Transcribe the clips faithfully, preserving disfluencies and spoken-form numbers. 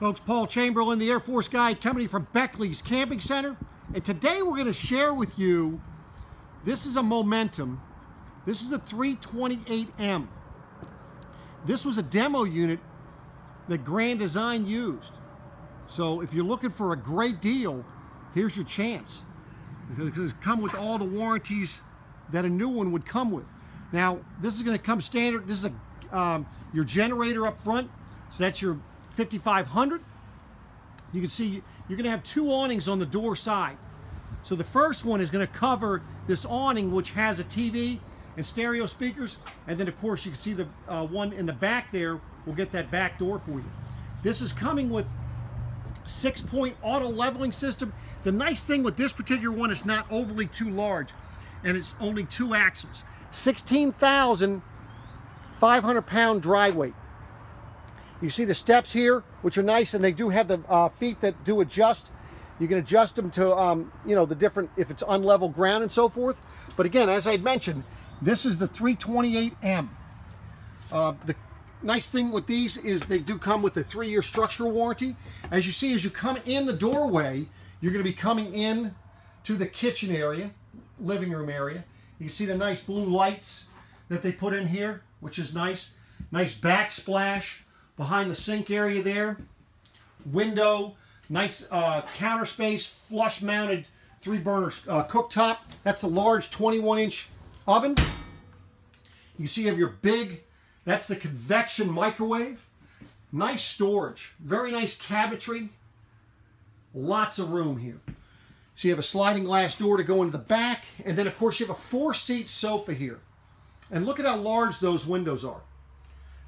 Folks, Paul Chamberlain, the Air Force Guide, coming to you from Beckley's Camping Center. And today we're going to share with you, this is a Momentum. This is a three twenty-eight M. This was a demo unit that Grand Design used. So if you're looking for a great deal, here's your chance. It's come with all the warranties that a new one would come with. Now, this is going to come standard. This is a, um, your generator up front. So that's your fifty-five hundred. You can see you're going to have two awnings on the door side. So the first one is going to cover this awning, which has a T V and stereo speakers, and then of course you can see the uh, one in the back there will get that back door for you. This is coming with six point auto leveling system. The nice thing with this particular one, it's not overly too large, and it's only two axles, sixteen thousand five hundred pound dry weight. You see the steps here, which are nice, and they do have the uh, feet that do adjust. You can adjust them to, um, you know, the different, if it's unlevel ground and so forth. But again, as I mentioned, this is the three twenty-eight M. Uh, the nice thing with these is they do come with a three-year structural warranty. As you see, as you come in the doorway, you're going to be coming in to the kitchen area, living room area. You see the nice blue lights that they put in here, which is nice. Nice backsplash behind the sink area there. Window, nice uh, counter space, flush mounted three burner uh, cooktop. That's the large twenty-one inch oven. You see you have your big, that's the convection microwave. Nice storage, very nice cabinetry. Lots of room here. So you have a sliding glass door to go into the back. And then of course you have a four seat sofa here. And look at how large those windows are.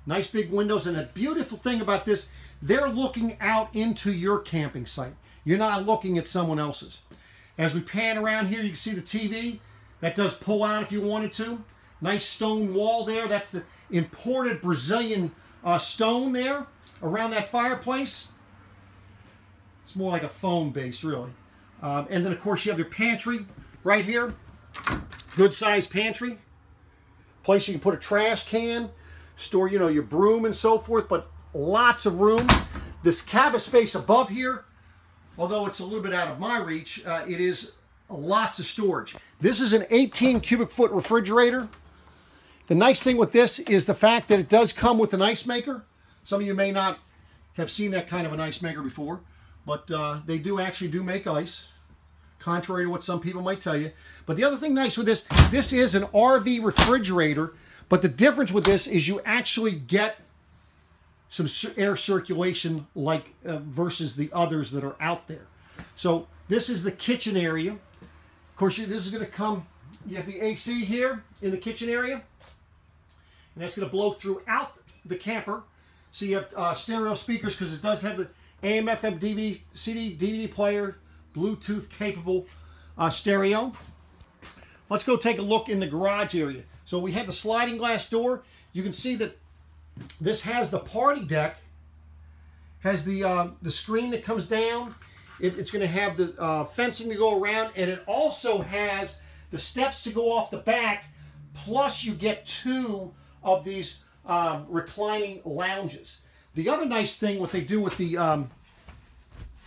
Nice big windows, and a beautiful thing about this, they're looking out into your camping site. You're not looking at someone else's. As we pan around here, you can see the T V. That does pull out if you wanted to. Nice stone wall there. That's the imported Brazilian uh, stone there around that fireplace. It's more like a foam base, really. Um, and then, of course, you have your pantry right here. Good-sized pantry. Place you can put a trash can. Store, you know, your broom and so forth, but lots of room. This cabin space above here, although it's a little bit out of my reach, uh, it is lots of storage. This is an eighteen cubic foot refrigerator. The nice thing with this is the fact that it does come with an ice maker. Some of you may not have seen that kind of an ice maker before, but uh, they do actually do make ice, contrary to what some people might tell you. But the other thing nice with this, this is an R V refrigerator. But the difference with this is you actually get some air circulation, like uh, versus the others that are out there. So this is the kitchen area. Of course, you, this is going to come, you have the A C here in the kitchen area. And that's going to blow throughout the camper. So you have uh, stereo speakers, because it does have the A M F M D V D, C D, D V D player, Bluetooth capable uh, stereo. Let's go take a look in the garage area. So we have the sliding glass door. You can see that this has the party deck, has the uh, the screen that comes down. It, it's going to have the uh, fencing to go around, and it also has the steps to go off the back. Plus, you get two of these um, reclining lounges. The other nice thing, what they do with the um,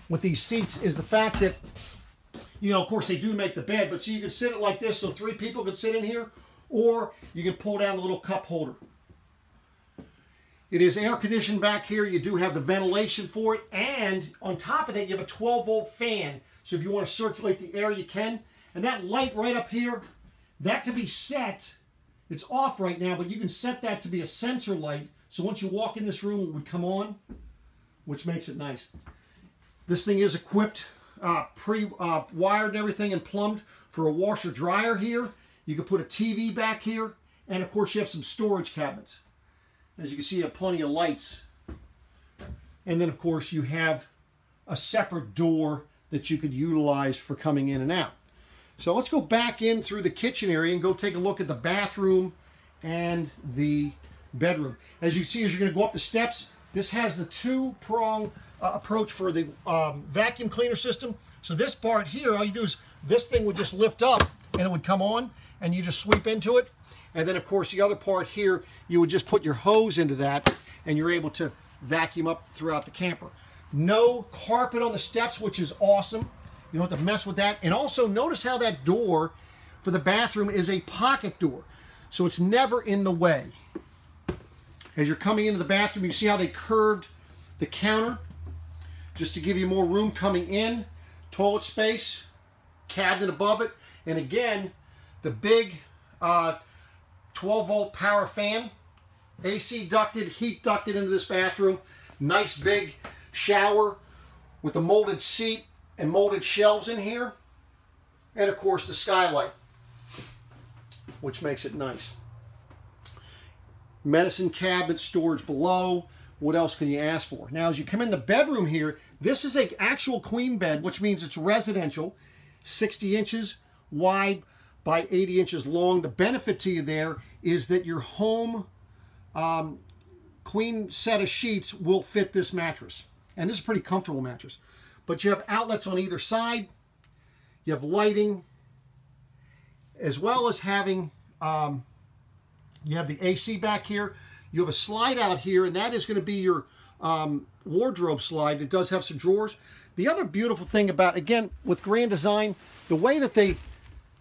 with these seats, is the fact that, you know, of course, they do make the bed, but so you can sit it like this, so three people could sit in here. Or you can pull down the little cup holder. It is air conditioned back here. You do have the ventilation for it. And on top of that, you have a twelve volt fan. So if you want to circulate the air, you can. And that light right up here, that can be set. It's off right now, but you can set that to be a sensor light. So once you walk in this room, it would come on, which makes it nice. This thing is equipped, uh, pre-wired and everything, and plumbed for a washer dryer here. You can put a T V back here, and of course you have some storage cabinets. As you can see, you have plenty of lights. And then of course you have a separate door that you could utilize for coming in and out. So let's go back in through the kitchen area and go take a look at the bathroom and the bedroom. As you see, as you're going to go up the steps, this has the two-prong uh, approach for the um, vacuum cleaner system. So this part here, all you do is this thing would just lift up, and it would come on, and you just sweep into it. And then, of course, the other part here, you would just put your hose into that, and you're able to vacuum up throughout the camper. No carpet on the steps, which is awesome. You don't have to mess with that. And also notice how that door for the bathroom is a pocket door. So it's never in the way. As you're coming into the bathroom, you see how they curved the counter just to give you more room coming in. Toilet space, cabinet above it. And again, the big uh, twelve volt power fan, A C ducted, heat ducted into this bathroom. Nice big shower with a molded seat and molded shelves in here. And of course the skylight, which makes it nice. Medicine cabinet, storage below. What else can you ask for? Now, as you come in the bedroom here, this is an actual queen bed, which means it's residential, sixty inches wide by eighty inches long. The benefit to you there is that your home um, queen set of sheets will fit this mattress. And this is a pretty comfortable mattress. But you have outlets on either side. You have lighting, as well as having, um, you have the A C back here. You have a slide out here, and that is going to be your um, wardrobe slide. It does have some drawers. The other beautiful thing about, again, with Grand Design, the way that they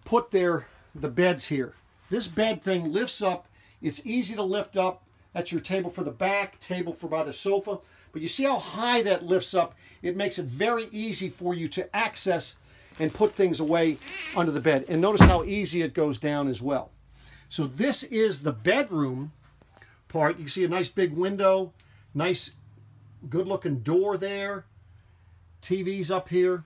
put their the beds here. This bed thing lifts up. It's easy to lift up. That's your table for the back, table for by the sofa. But you see how high that lifts up? It makes it very easy for you to access and put things away under the bed. And notice how easy it goes down as well. So this is the bedroom part. You see a nice big window, nice good looking door there. T V's up here.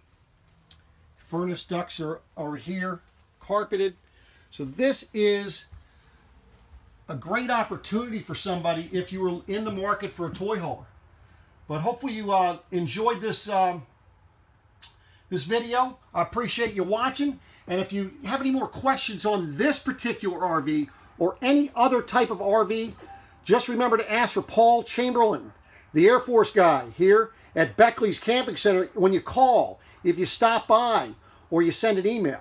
Furnace ducts are, are here, carpeted. So this is a great opportunity for somebody if you were in the market for a toy hauler. But hopefully you uh, enjoyed this um, this video. I appreciate you watching. And if you have any more questions on this particular R V or any other type of R V, just remember to ask for Paul Chamberlain, the Air Force guy here at Beckley's Camping Center. When you call, if you stop by, or you send an email,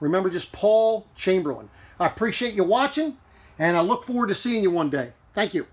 remember just Paul Chamberlain. I appreciate you watching, and I look forward to seeing you one day. Thank you.